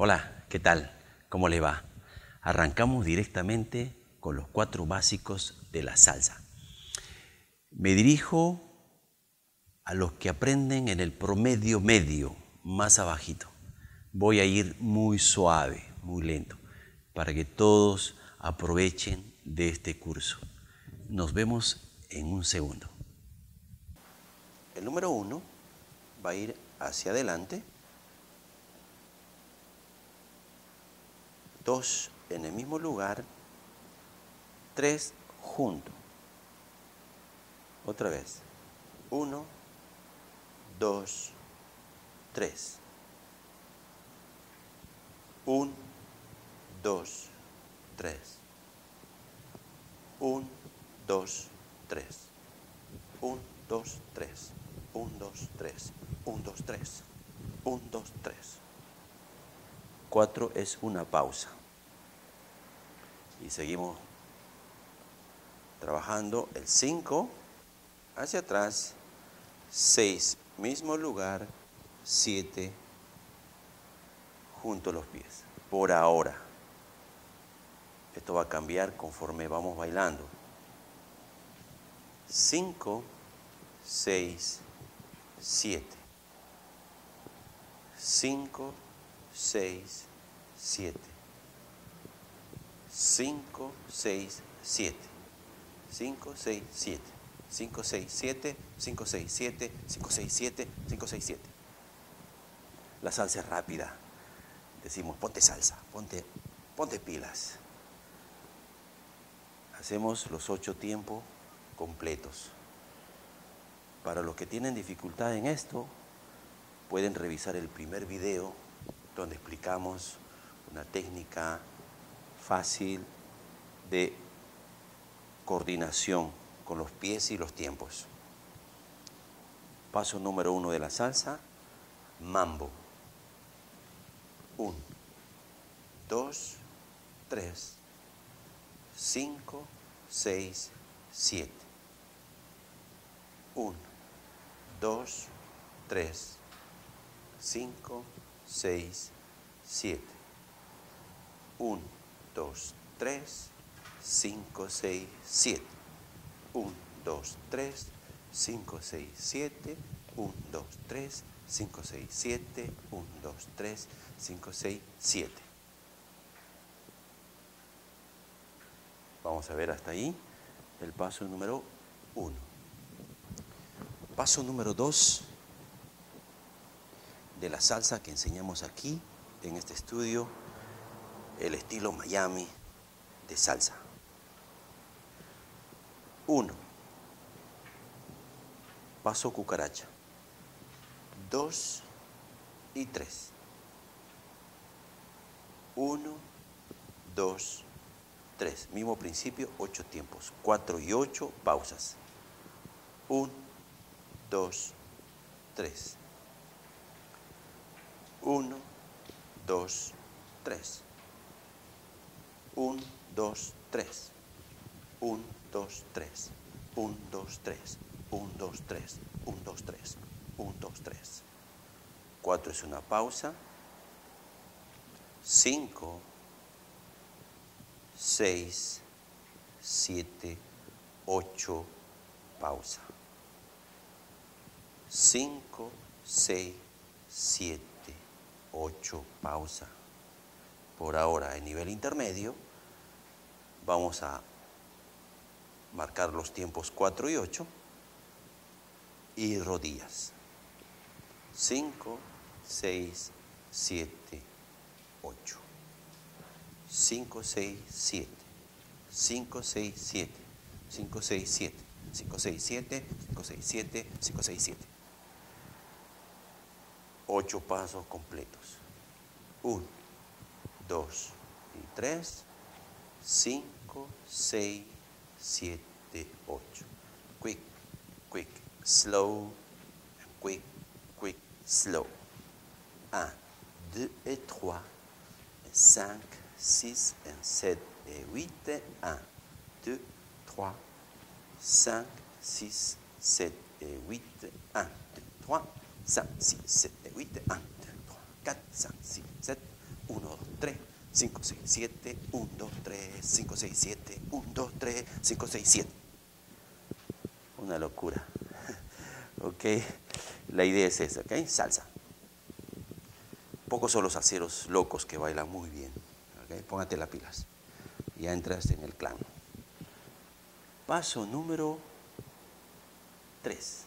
Hola, ¿qué tal? ¿Cómo le va? Arrancamos directamente con los 4 básicos de la salsa. Me dirijo a los que aprenden en el promedio medio, más abajito. Voy a ir muy suave, muy lento, para que todos aprovechen de este curso. Nos vemos en un segundo. El número 1 va a ir hacia adelante. 2 en el mismo lugar. 3 junto. Otra vez. 1, 2, 3. 1, 2, 3. 1, 2, 3. 1, 2, 3. 1, 2, 3. 1, 2, 3. 1, 2, 3. 4 es una pausa. Y seguimos trabajando el 5 hacia atrás. 6, mismo lugar. 7, junto a los pies. Por ahora. Esto va a cambiar conforme vamos bailando. 5, 6, 7. 5, 6, 7. 5, 6, 7. 5, 6, 7. 5, 6, 7. 5, 6, 7. 5, 6, 7. 5, 6, 7. La salsa es rápida. Decimos, ponte salsa, ponte pilas. Hacemos los 8 tiempos completos. Para los que tienen dificultad en esto, pueden revisar el primer video donde explicamos una técnica fácil de coordinación con los pies y los tiempos. Paso número 1 de la salsa, mambo. 1, 2, 3, 5, 6, 7. 1, 2, 3, 5, 6, 7. 1, 2, 3, 5, 6, 7. 1, 2, 3, 5, 6, 7. 1, 2, 3, 5, 6, 7. 1, 2, 3, 5, 6, 7. Vamos a ver hasta ahí el paso número 1. Paso número 2 de la salsa que enseñamos aquí en este estudio, el estilo Miami de salsa. 1. Paso cucaracha. 2 y 3. 1, 2, 3. Mismo principio, 8 tiempos. 4 y 8 pausas. 1, 2, 3. 1, 2, 3. 1, 2, 3. 1, 2, 3. 1, 2, 3. 1, 2, 3. 1, 2, 3. 1, 2, 3. 4 es una pausa. 5, 6, 7, 8, pausa. 5, 6, 7, 8, pausa. Por ahora, en nivel intermedio, vamos a marcar los tiempos 4 y 8 y rodillas. 5, 6, 7, 8. 5, 6, 7. 5, 6, 7. 5, 6, 7. 5, 6, 7. 5, 6, 7. 5, 6, 7. 8 pasos completos. 1, 2 y 3. 5, 6, 7, 8. Quick, quick, slow. Quick, quick, slow. 1, 2 et 3, 5, 6 et 7 et 8. 1, 2, 3, 5, 6, 7 et 8. 1, 2, 3, 5, 6, 7 et 8. 1, 2, 3, 4, 5, 6, 7. 1, 3, 5, 6, 7, 1, 2, 3, 5, 6, 7, 1, 2, 3, 5, 6, 7. Una locura. Ok, la idea es esa, ok, salsa. Pocos son los salseros locos que bailan muy bien. Okay, póngate las pilas. Ya entras en el clan. Paso número 3.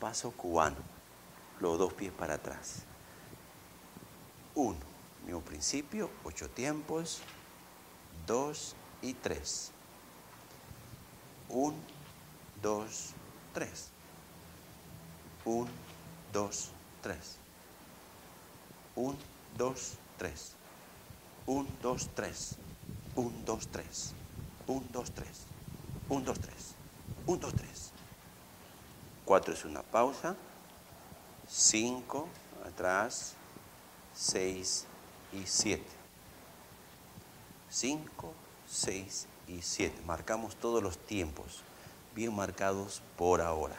Paso cubano. Los dos pies para atrás. 1. Mismo principio, 8 tiempos. 2 y 3. 1, 2, 3. 1, 2, 3. 1, 2, 3. 1, 2, 3. 1, 2, 3. 1, 2, 3. 1, 2, 3. 1, 2, 3. 4 es una pausa. 5, atrás. 6 y 7. 5, 6 y 7. Marcamos todos los tiempos, bien marcados por ahora.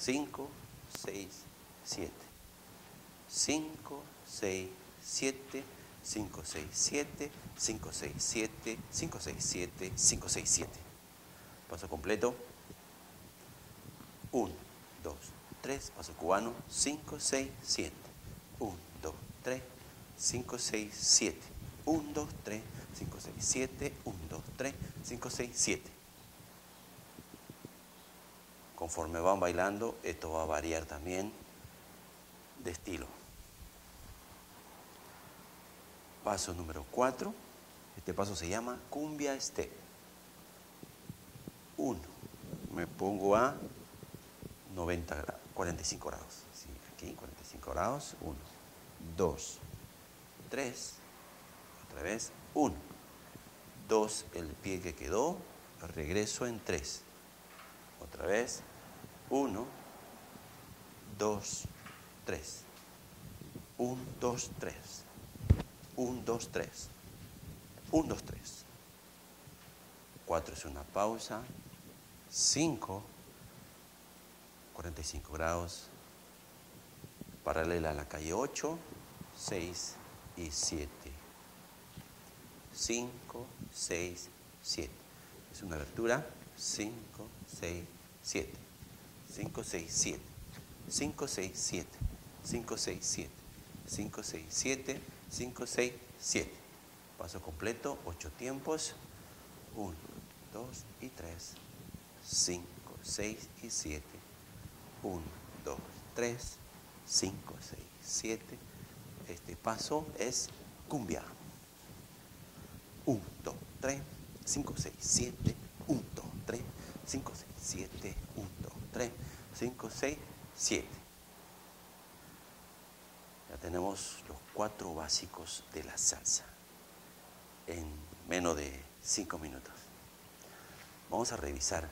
5, 6, 7. 5, 6, 7. 5, 6, 7, 5, 6, 7, 5, 6, 7, 5, 6, 7. Paso completo. 1, 2, 3, paso cubano. 5, 6, 7. 1, 2, 3, 5, 6, 7. 1, 2, 3, 5, 6, 7. 1, 2, 3, 5, 6, 7. Conforme van bailando, esto va a variar también de estilo. Paso número 4, este paso se llama cumbia step. 1, me pongo a 90 grados, 45 grados. Sí, aquí 45 grados, 1, 2, 3, otra vez, 1, 2, el pie que quedó, regreso en 3, otra vez, 1, 2, 3, 1, 2, 3. 1, 2, 3. 1, 2, 3. 4 es una pausa. 5, 45 grados, paralela a la calle 8, 6 y 7. 5, 6, 7. Es una abertura. 5, 6, 7. 5, 6, 7. 5, 6, 7. 5, 6, 7. 5, 6, 7. 5, 6, 7. Paso completo, 8 tiempos. 1, 2 y 3. 5, 6 y 7. 1, 2, 3. 5, 6, 7. Este paso es cumbia. 1, 2, 3. 5, 6, 7. 1, 2, 3. 5, 6, 7. 1, 2, 3. 5, 6, 7. Ya tenemos los 4 básicos de la salsa en menos de 5 minutos. Vamos a revisar,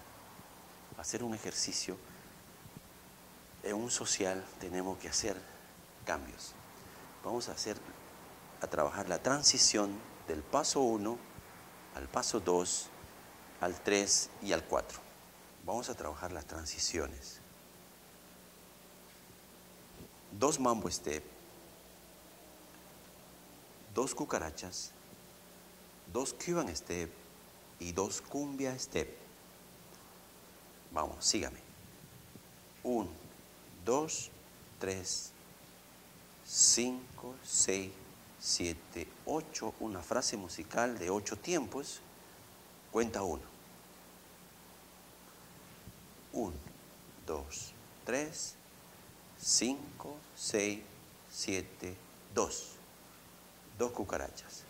hacer un ejercicio. En un social tenemos que hacer cambios. Vamos a trabajar la transición del paso 1 al paso 2, al 3 y al 4. Vamos a trabajar las transiciones. 2 mambo step. 2 cucarachas, 2 cuban step y 2 cumbia step. Vamos, sígame. 1, 2, 3, 5, 6, 7, 8. Una frase musical de 8 tiempos. Cuenta 1. 1, 2, 3, 5, 6, 7, 2. 2 cucarachas,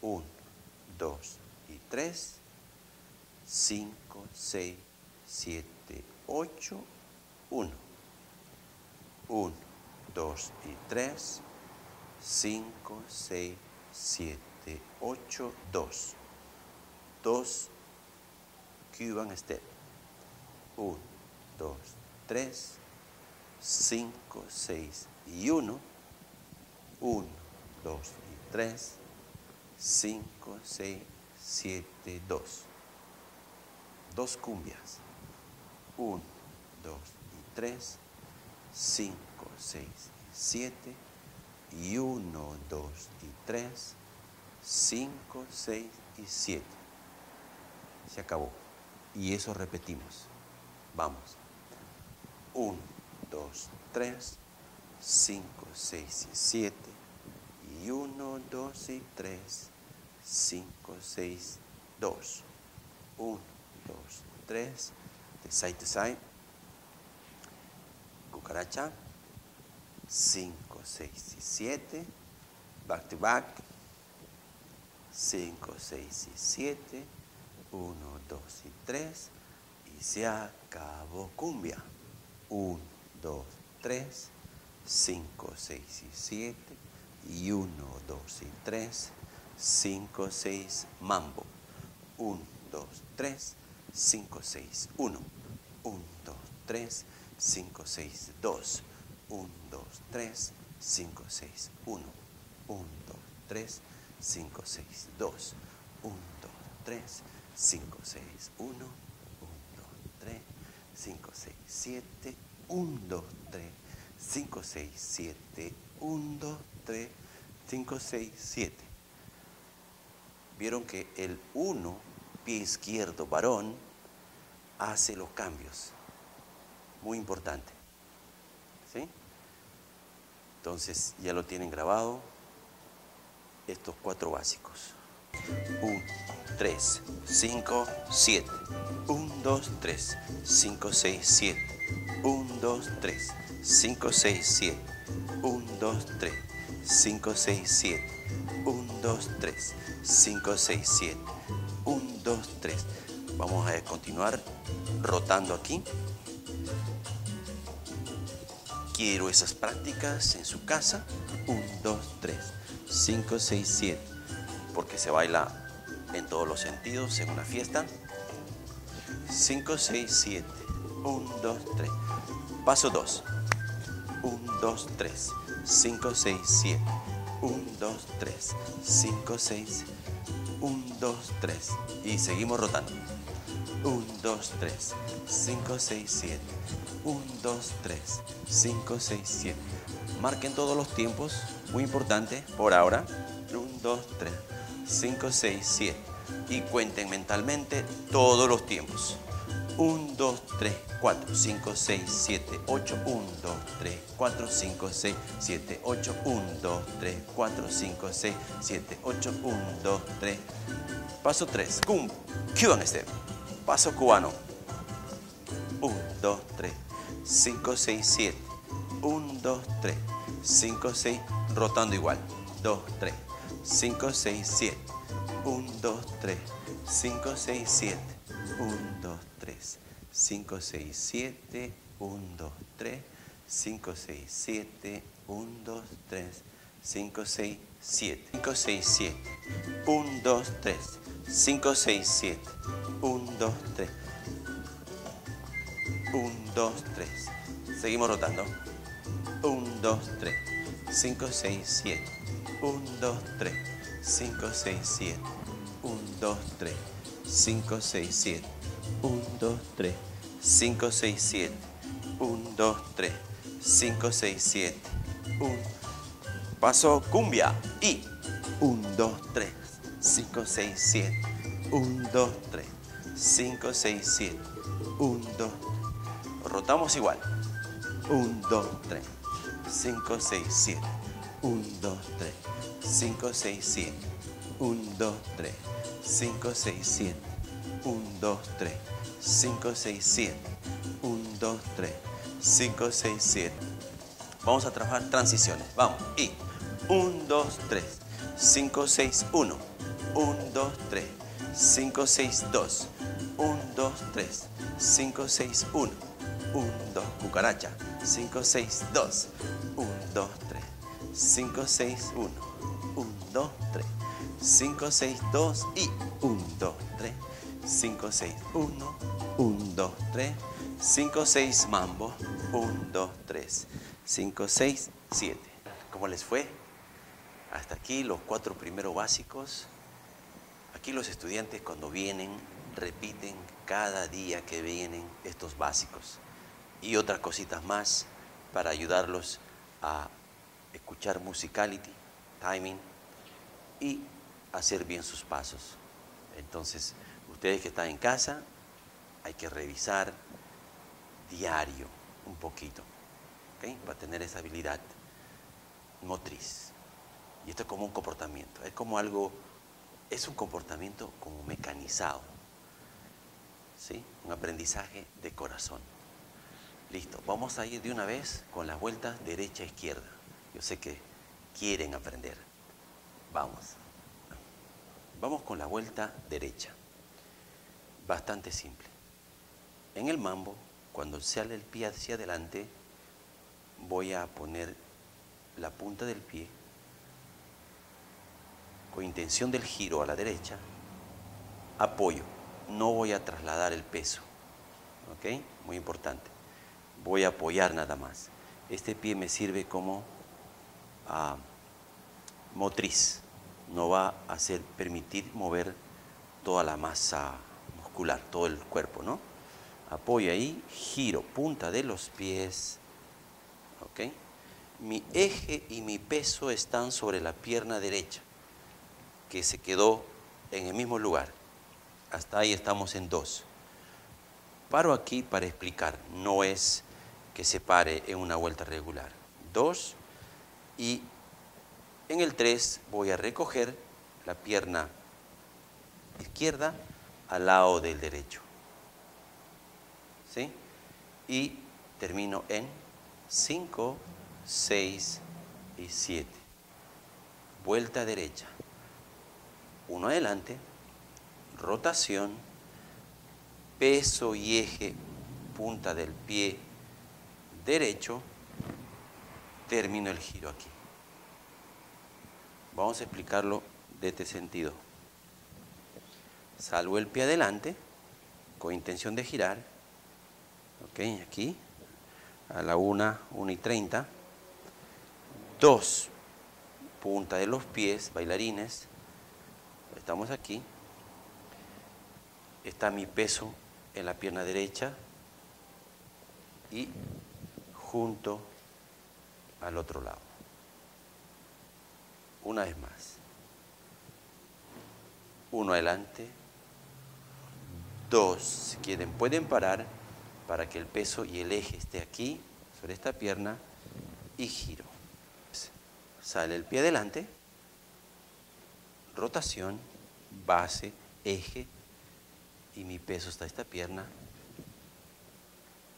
1, 2 y 3, 5, 6, 7, 8, 1, 1, 2 y 3, 5, 6, 7, 8, 2, 2 cuban step, 1, 2, 3, 5, 6 y 1, 1, 2 y 3, 5, 6, 7, 2. 2 cumbias. 1, 2 y 3, 5, 6 y 7. y 1, 2 y 3, 5, 6 y 7. Se acabó. Y eso repetimos. Vamos. 1, 2, 3, 5, 6 y 7. Y 1, 2 y 3, 5, 6, 2. 1, 2, 3. De side to side. Cucaracha. 5, 6 y 7. Back to back. 5, 6 y 7. 1, 2 y 3. Y se acabó. Cumbia. 1, 2, 3. 5, 6 y 7. Y 1, 2 y 3. 5, 6. Mambo. 1, 2, 3. 5, 6, 1. 1, 2, 3. 5, 6, 2. 1, 2, 3. 5, 6, 1. 1, 2, 3. 5, 6, 2. 1, 2, 3. 5, 6, 1. 1, 2, 3. 5, 6, 7. 1, 2, 3. 5, 6, 7. 1, 2, 3. 5, 6, 7. Vieron que el 1, pie izquierdo, varón, hace los cambios. Muy importante. ¿Sí? Entonces ya lo tienen grabado. Estos 4 básicos. 1, 3, 5, 7. 1, 2, 3, 5, 6, 7. 1, 2, 3, 5, 6, 7. 1, 2, 3, 5, 6, 7. 1, 2, 3, 5, 6, 7. 1, 2, 3. Vamos a continuar rotando aquí. Quiero esas prácticas en su casa. 1, 2, 3, 5, 6, 7. Porque se baila en todos los sentidos en una fiesta. 5, 6, 7. 1, 2, 3. Paso 2. 1, 2, 3, 5, 6, 7. 1, 2, 3, 5, 6. 1, 2, 3. Y seguimos rotando. 1, 2, 3, 5, 6, 7. 1, 2, 3, 5, 6, 7. Marquen todos los tiempos, muy importante por ahora. 1, 2, 3, 5, 6, 7. Y cuenten mentalmente todos los tiempos. 1, 2, 3, 4, 5, 6, 7, 8. 1, 2, 3, 4, 5, 6, 7, 8. 1, 2, 3, 4, 5, 6, 7, 8. 1, 2, 3. Paso 3. Cuban step. Paso cubano. 1, 2, 3, 5, 6, 7. 1, 2, 3, 5, 6. Rotando igual. 2, 3, 5, 6, 7. 1, 2, 3, 5, 6, 7. 1, 2, 3, 5, 6, 7. 1, 2, 3, 5, 6, 7. 1, 2, 3, 5, 6, 7. 5, 6, 7. 1, 2, 3, 5, 6, 7. 1, 2, 3. 1, 2, 3. Seguimos rotando. 1, 2, 3, 5, 6, 7. 1, 2, 3, 5, 6, 7. 1, 2, 3, 5, 6, 7. 1, 2, 3, 5, 6, 7. 1, 2, 3, 5, 6, 7. 1. Paso cumbia. Y 1, 2, 3, 5, 6, 7. 1, 2, 3, 5, 6, 7. 1, 2, 3. Rotamos igual. 1, 2, 3, 5, 6, 7. 1, 2, 3, 5, 6, 7. 1, 2, 3, 5, 6, 7. 1, 2, 3, 5, 6, 7. 1, 2, 3, 5, 6, 7. Vamos a trabajar transiciones. Vamos. Y 1, 2, 3, 5, 6, 1. 1, 2, 3, 5, 6, 2. 1, 2, 3, 5, 6, 1. 1, 2, cucaracha. 5, 6, 2. 1, 2, 3, 5, 6, 1. 1, 2, 3, 5, 6, 2. Y 1, 2, 3, 5, 6, 1. 1, 2, 3, 5, 6, mambo. 1, 2, 3, 5, 6, 7. ¿Cómo les fue? Hasta aquí los 4 primeros básicos. Aquí los estudiantes cuando vienen repiten cada día que vienen estos básicos y otras cositas más para ayudarlos a escuchar musicality, timing y hacer bien sus pasos. Entonces, ustedes que están en casa, hay que revisar diario un poquito, ¿okay? Para tener esa habilidad motriz. Y esto es como un comportamiento, es como algo, es un comportamiento como mecanizado, ¿sí? Un aprendizaje de corazón. Listo, vamos a ir de una vez con las vueltas derecha e izquierda. Yo sé que quieren aprender. Vamos. Vamos con la vuelta derecha. Bastante simple. En el mambo, cuando sale el pie hacia adelante, voy a poner la punta del pie con intención del giro a la derecha, apoyo, no voy a trasladar el peso, ¿ok? Muy importante, voy a apoyar nada más. Este pie me sirve como motriz, no va a hacer, permitir mover toda la masa muscular, todo el cuerpo, ¿no? Apoyo ahí, giro, punta de los pies, ¿ok? Mi eje y mi peso están sobre la pierna derecha, que se quedó en el mismo lugar. Hasta ahí estamos en 2. Paro aquí para explicar, no es que se pare en una vuelta regular. 2 y en el 3 voy a recoger la pierna izquierda al lado del derecho. ¿Sí? Y termino en 5, 6 y 7. Vuelta derecha. 1 adelante, rotación, peso y eje, punta del pie derecho, termino el giro aquí. Vamos a explicarlo de este sentido. Salgo el pie adelante, con intención de girar, ok, aquí, a la 1:30, 2, punta de los pies, bailarines, estamos aquí, está mi peso en la pierna derecha y junto al otro lado. Una vez más, 1 adelante, 2, si quieren pueden parar para que el peso y el eje esté aquí sobre esta pierna y giro. Sale el pie adelante, rotación, base, eje, y mi peso está esta pierna.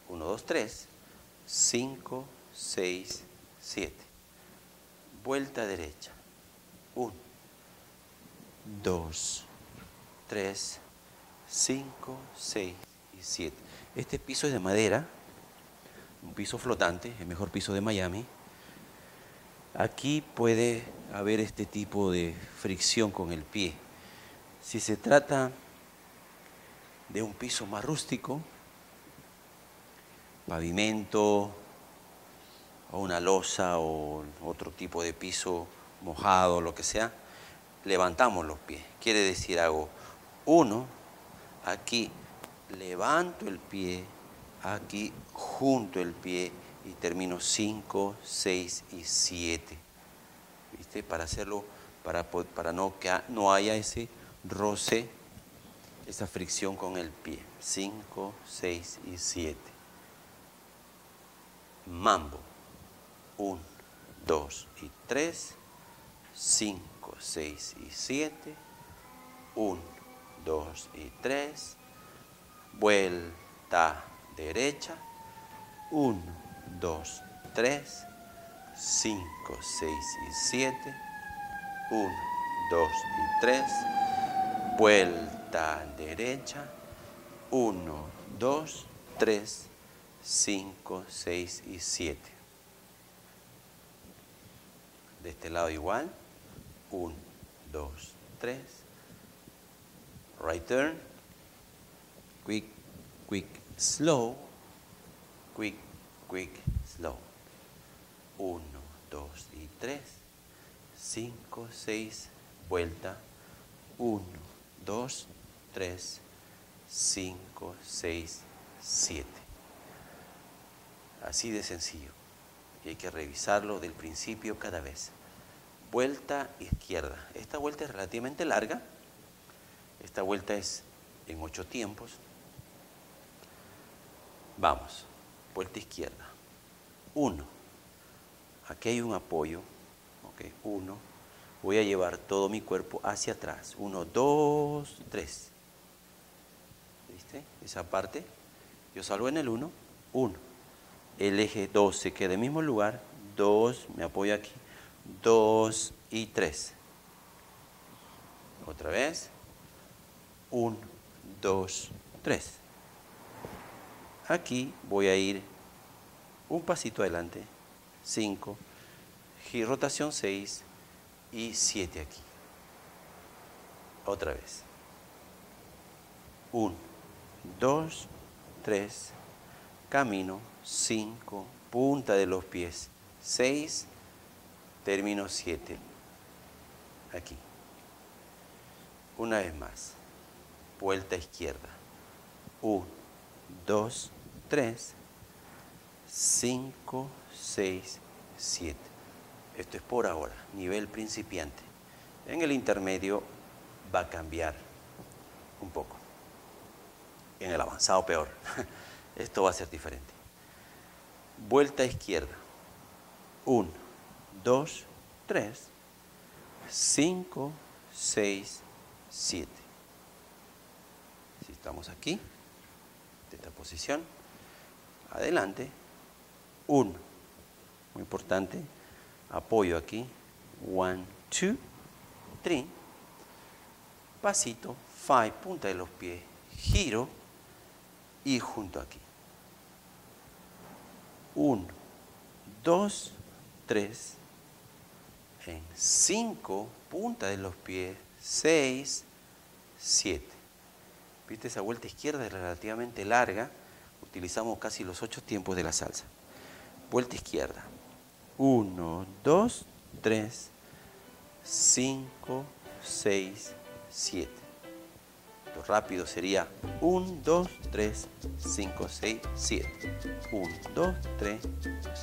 1, 2, 3, 5, 6, 7. Vuelta derecha. 1, 2, 3, 5, 6 y 7. Este piso es de madera, un piso flotante, el mejor piso de Miami. Aquí puede haber este tipo de fricción con el pie. Si se trata de un piso más rústico, pavimento o una losa o otro tipo de piso mojado, lo que sea, levantamos los pies. Quiere decir, hago 1, aquí levanto el pie, aquí junto el pie, y termino 5, 6 y 7, ¿viste? Para hacerlo, para no que no haya ese roce, esa fricción con el pie. 5, 6 y 7. Mambo. 1, 2 y 3. 5, 6 y 7. 1, 2 y 3. Vuelta derecha. 1. 2, 3, 5, 6 y 7, 1, 2 y 3, vuelta derecha, 1, 2, 3, 5, 6 y 7. De este lado igual, 1, 2, 3, right turn, quick, quick, slow, quick, quick, slow. 1, 2 y 3. 5, 6, vuelta. 1, 2, 3, 5, 6, 7. Así de sencillo. y hay que revisarlo del principio cada vez. Vuelta izquierda. Esta vuelta es relativamente larga. Esta vuelta es en 8 tiempos. Vamos. Vuelta izquierda. 1. Aquí hay un apoyo. Ok, 1. Voy a llevar todo mi cuerpo hacia atrás. 1, 2, 3. ¿Viste? Esa parte. Yo salgo en el 1. 1. El eje 2 se queda en el mismo lugar. 2, me apoyo aquí. 2 y 3. Otra vez. 1, 2, 3. Aquí voy a ir un pasito adelante. 5. Rotación 6 y 7 aquí. Otra vez. 1, 2, 3. Camino. 5. Punta de los pies. 6. Termino 7. Aquí. Una vez más. Vuelta izquierda. 1, 2, 3, 5, 6, 7. Esto es por ahora, nivel principiante. En el intermedio va a cambiar un poco. En el avanzado peor. Esto va a ser diferente. Vuelta izquierda. 1. 2, 3, 5, 6, 7. Si estamos aquí, de esta posición, adelante, 1, muy importante, apoyo aquí, 1, 2, 3, pasito, 5, punta de los pies, giro y junto aquí. 1, 2, 3, en 5, punta de los pies, 6, 7. Viste, esa vuelta izquierda es relativamente larga. Utilizamos casi los 8 tiempos de la salsa. Vuelta izquierda. 1, 2, 3, 5, 6, 7. Lo rápido sería 1, 2, 3, 5, 6, 7. 1, 2, 3,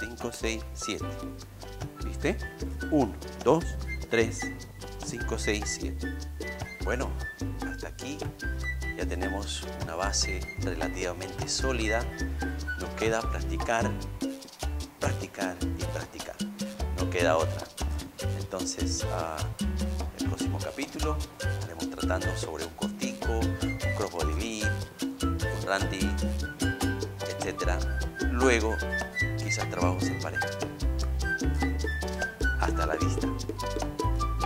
5, 6, 7. ¿Viste? 1, 2, 3, 5, 6, 7. Bueno, hasta aquí ya tenemos una base relativamente sólida. Nos queda practicar, practicar y practicar. No queda otra. Entonces, el próximo capítulo estaremos tratando sobre un cortico, un crocodilí, un randy, etc. Luego, quizás trabajos en pareja. Hasta la vista.